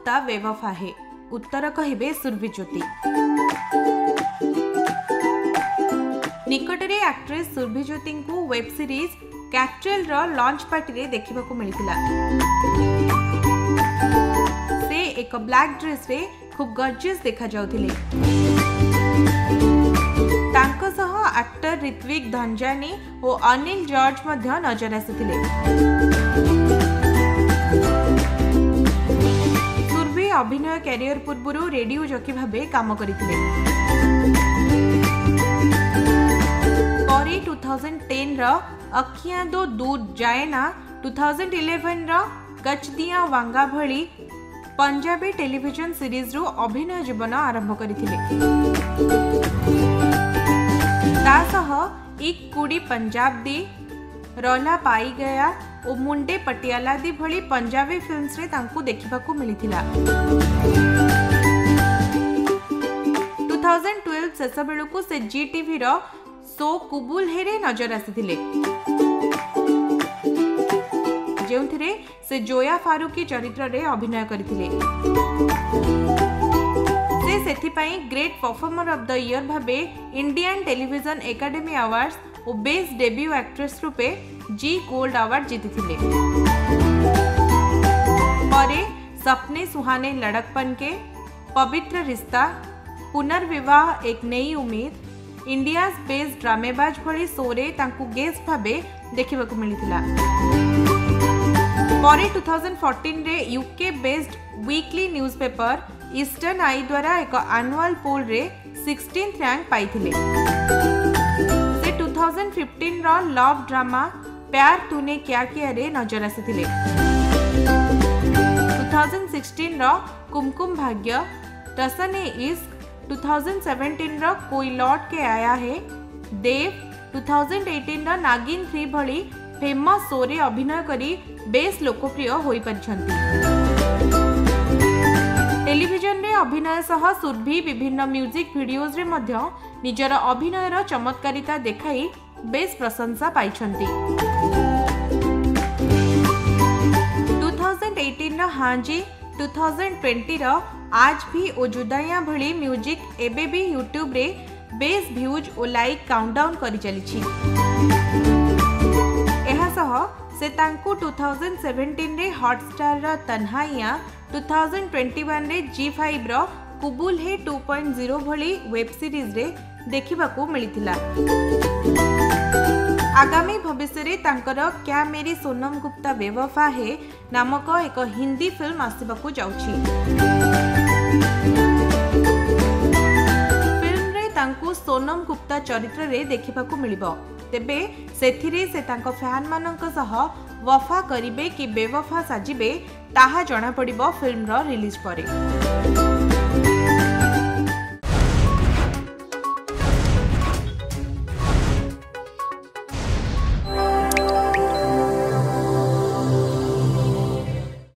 Gupta wave of आहे। उत्तर कहबे सुरभि ज्योति। निकटरे एक्ट्रेस सुरभि ज्योति को वेब सीरीज कैक्टुअल रो लॉन्च पार्टी रे देखिबा को मिलिथिला। से एक ब्लैक ड्रेस रे खूब गर्जियस देखा जाउथिले। एक्टर ऋत्विक धनजानी और अनिल जॉर्ज मध्य नजर आसिथिले। सुरभि अभिनय कैरियर पूर्व रेडियो जॉकी भाबे काम करिथिले। 2010 रा अखियां दो दूध जाएना 2011 रा गचदिया वांगा भली पंजाबी टेलीविजन सीरीज रो अभिनय जीवन आरंभ करिथिले। एक कुड़ी पंजाब दी रोला पाई गया और मुंडे पटियाला दी भली पंजाबी फिल्म्स रे तांकु देखिबा को मिलिथिला। 2012 शेष बेलू से जी टीवी रो सो कुबुल हेरे नजर आसिथिले, जेउथिरे से जोया फारूकी चरित्र रे अभिनय करिथिले। Great performer of the year भाबे इंडियन टेलीविजन एकेडमी अवार्ड्स और बेस्ट डेब्यू एक्ट्रेस रूपे जी गोल्ड अवार्ड जीतिथिले। परे सपने सुहाने लड़कपन के, पवित्र रिश्ता, पुनर्विवाह, एक नई उम्मीद, इंडियाज बेस्ट ड्रामेबाज भली सोरे तांकु गेस्ट भाबे देखिबा को मिलिथिला। परे 2014 रे UK based weekly newspaper Eastern Eye द्वारा एक एनुअल पोल रे 16th रैंक पाई थिले। से 2015 रो लव ड्रामा प्यार तूने क्या किया रे नजर आसिथिले। 2016 रो कुमकुम भाग्य, रसने इश्क, 2017 रो कोई लौट के आया है, देव, 2018 रो नागिन 3 भली फेमस शो रे अभिनय करी बेस लोकप्रिय होई परिछंती। टेलीविजन रे अभिनय सह सुरभि विभिन्न म्यूजिक वीडियोज रे मध्य निजर अभिनय रो चमत्कारिता देखाई बेस प्रशंसा पाइछंती। 2018 रो हांजी, 2020 रो आज भी ओ जुदाइया भली म्यूजिक एबे भी यूट्यूब रे बेस व्यूज ओ लाइक काउंटडाउन करि चलीछि। एहा सह से तांकु 2017 रे हॉटस्टार रो तन्हाइया, 2021 रे G5 रो कुबुल है 2.0 भली वेब सीरीज रे देखिबा को मिलिथिला। आगामी भविष्य रे तांकर क्या मेरी सोनम गुप्ता बेवफा है नामक एक हिंदी फिल्म आसीबा को जाउछि। फिल्म रे तांकु सोनम गुप्ता चरित्र रे देखिबा को मिलिबो। तेबे सेथिरे से तांको फैन माननक सह वफा करिबे कि बेवफा साजिबे ताहा जना पड़िबो फिल्म रो रिलीज परे।